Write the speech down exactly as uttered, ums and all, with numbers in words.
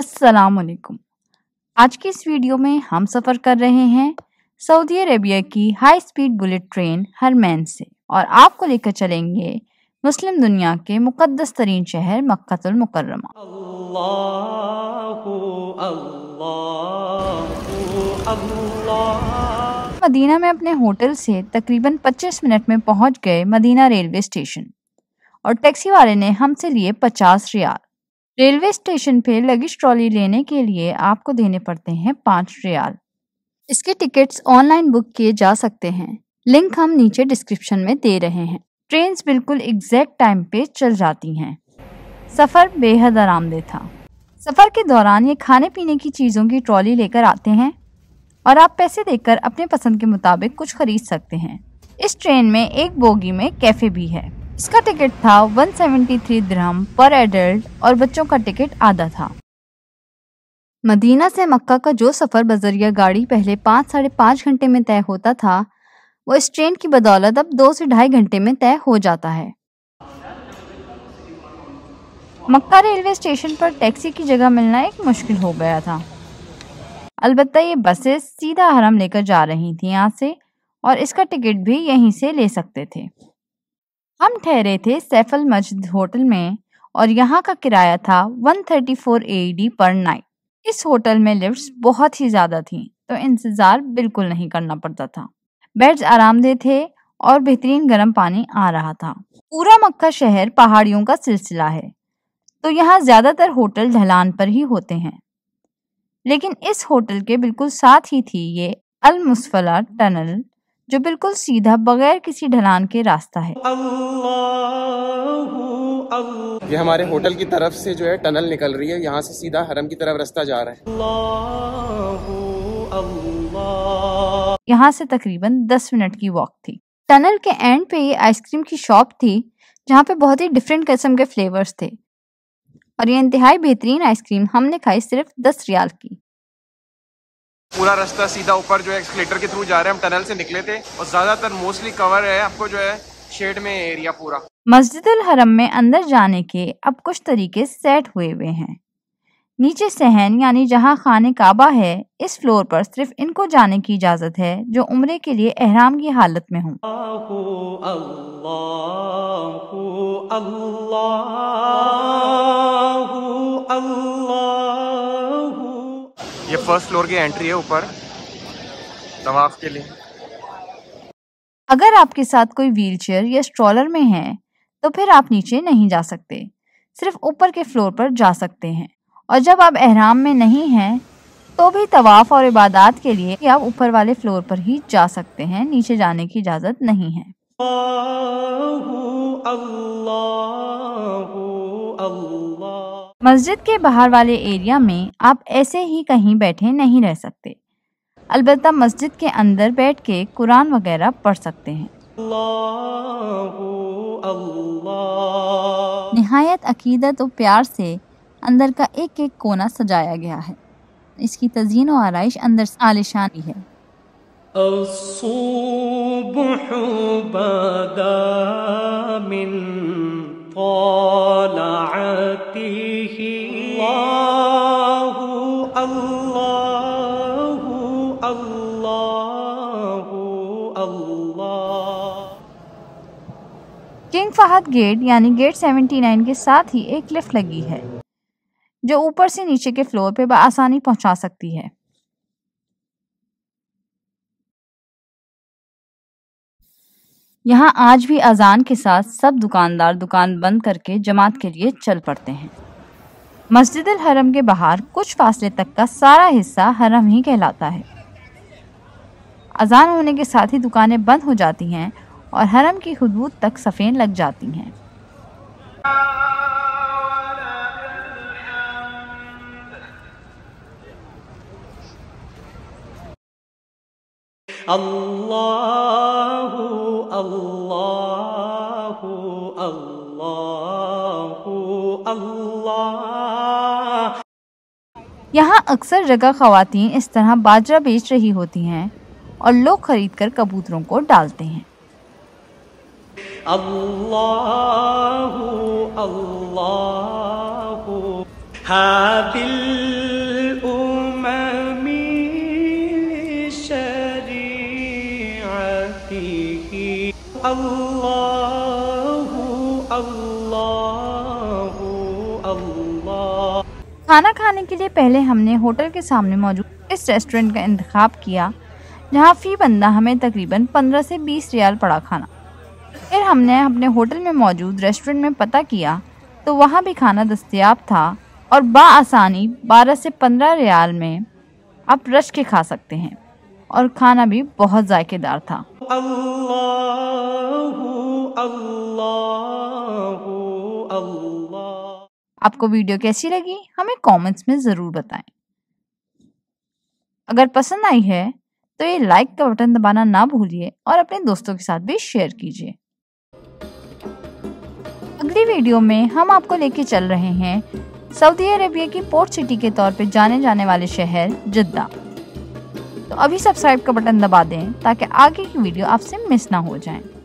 अस्सलाम वालेकुम। आज की इस वीडियो में हम सफ़र कर रहे हैं सऊदी अरेबिया की high speed bullet train Haramain से और आपको लेकर चलेंगे मुस्लिम दुनिया के मुकद्दस तरीन शहर मक्कातुल मुकर्रमा। मदीना में अपने होटल से तकरीबन पच्चीस मिनट में पहुंच गए मदीना रेलवे स्टेशन और टैक्सी वाले ने हमसे लिए पचास रियाल। रेलवे स्टेशन पे लगेज ट्रॉली लेने के लिए आपको देने पड़ते हैं पाँच रियाल। इसके टिकट्स ऑनलाइन बुक किए जा सकते हैं, लिंक हम नीचे डिस्क्रिप्शन में दे रहे हैं। ट्रेन्स बिल्कुल एग्जैक्ट टाइम पे चल जाती हैं। सफ़र बेहद आरामदेह था। सफ़र के दौरान ये खाने पीने की चीज़ों की ट्रॉली लेकर आते हैं और आप पैसे देकर अपने पसंद के मुताबिक कुछ खरीद सकते हैं। इस ट्रेन में एक बोगी में कैफ़े भी है। इसका टिकट था एक सौ तिहत्तर दिरहम पर एडल्ट और बच्चों का टिकट आधा था। मदीना से मक्का का जो सफ़र बजरिया गाड़ी पहले पाँच साढ़े पाँच घंटे में तय होता था, वो इस ट्रेन की बदौलत अब दो से ढाई घंटे में तय हो जाता है। मक्का रेलवे स्टेशन पर टैक्सी की जगह मिलना एक मुश्किल हो गया था। अलबत्ता ये बसें सीधा हरम लेकर जा रही थी यहाँ से और इसका टिकट भी यहीं से ले सकते थे। हम ठहरे थे सैफल मस्जिद होटल में और यहाँ का किराया था एक सौ चौंतीस ए डी पर नाइट। इस होटल में लिफ्ट्स बहुत ही ज़्यादा थी तो इंतज़ार बिल्कुल नहीं करना पड़ता था। बेड्स आरामदेह थे और बेहतरीन गर्म पानी आ रहा था। पूरा मक्का शहर पहाड़ियों का सिलसिला है तो यहाँ ज़्यादातर होटल ढलान पर ही होते हैं, लेकिन इस होटल के बिल्कुल साथ ही थी ये अल मुसल्लाह टनल जो बिल्कुल सीधा बगैर किसी ढलान के रास्ता है। ये हमारे होटल की तरफ से जो है टनल निकल रही है, यहाँ से सीधा हरम की तरफ रास्ता जा रहा है। अल्लाह, अल्लाह। यहाँ से तकरीबन दस मिनट की वॉक थी। टनल के एंड पे ये आइसक्रीम की शॉप थी जहाँ पे बहुत ही डिफरेंट किस्म के फ्लेवर्स थे और ये इंतहाई बेहतरीन आइसक्रीम हमने खाई सिर्फ दस रियाल की। पूरा रास्ता सीधा ऊपर जो है एक्सलेटर के थ्रू जा रहे हैं। हम टनल से निकले थे और ज्यादातर मोस्टली कवर है आपको जो है शेड में एरिया पूरा। मस्जिद अल हरम में अंदर जाने के अब कुछ तरीके सेट हुए हुए हैं। नीचे सहन यानी जहां खाने काबा है, इस फ्लोर पर सिर्फ इनको जाने की इजाजत है जो उम्रे के लिए एहराम की हालत में हों। ये फर्स्ट फ्लोर की एंट्री है ऊपर तवाफ के लिए। अगर आपके साथ कोई व्हीलचेयर या स्ट्रॉलर में है तो फिर आप नीचे नहीं जा सकते, सिर्फ ऊपर के फ्लोर पर जा सकते हैं। और जब आप एहराम में नहीं हैं तो भी तवाफ और इबादत के लिए आप ऊपर वाले फ्लोर पर ही जा सकते हैं, नीचे जाने की इजाज़त नहीं है। मस्जिद के बाहर वाले एरिया में आप ऐसे ही कहीं बैठे नहीं रह सकते, अलबत्ता मस्जिद के अंदर बैठ के कुरान वगैरह पढ़ सकते हैं। निहायत अकीदत और प्यार से अंदर का एक एक कोना सजाया गया है। इसकी तज़ीन और आराइश अंदर से आलिशान ही है। किंग फहद गेट यानी गेट उन्यासी के साथ ही एक लिफ्ट लगी है जो ऊपर से नीचे के फ्लोर पे आसानी पहुंचा सकती है। यहाँ आज भी अजान के साथ सब दुकानदार दुकान बंद करके जमात के लिए चल पड़ते हैं। मस्जिद अल हरम के बाहर कुछ फासले तक का सारा हिस्सा हरम ही कहलाता है। अजान होने के साथ ही दुकानें बंद हो जाती हैं और हरम की हुदूद तक सफ़ें लग जाती हैं। अल्लाहु अल्लाहु अल्लाहु अल्लाह। यहाँ अक्सर जगह ख़वातीन इस तरह बाजरा बेच रही होती हैं और लोग खरीद कर कबूतरों को डालते हैं। अल्लाहु अल्लाहु हादिल खाना खाने के लिए पहले हमने होटल के सामने मौजूद इस रेस्टोरेंट का इंतखाब किया, जहाँ फ़ी बंदा हमें तकरीबन पंद्रह से बीस रियाल पड़ा खाना। फिर हमने अपने होटल में मौजूद रेस्टोरेंट में पता किया तो वहाँ भी खाना दस्तियाब था और बाआसानी बारह से पंद्रह रियाल में आप रश के खा सकते हैं, और खाना भी बहुत जायकेदार था। अल्लाह अल्लाह अल्लाह। आपको वीडियो कैसी लगी हमें कमेंट्स में ज़रूर बताएं। अगर पसंद आई है तो ये लाइक का बटन दबाना ना भूलिए और अपने दोस्तों के साथ भी शेयर कीजिए। अगली वीडियो में हम आपको लेके चल रहे हैं सऊदी अरेबिया की पोर्ट सिटी के तौर पे जाने जाने वाले शहर जद्दा। तो अभी सब्सक्राइब का बटन दबा दें ताकि आगे की वीडियो आपसे मिस ना हो जाए।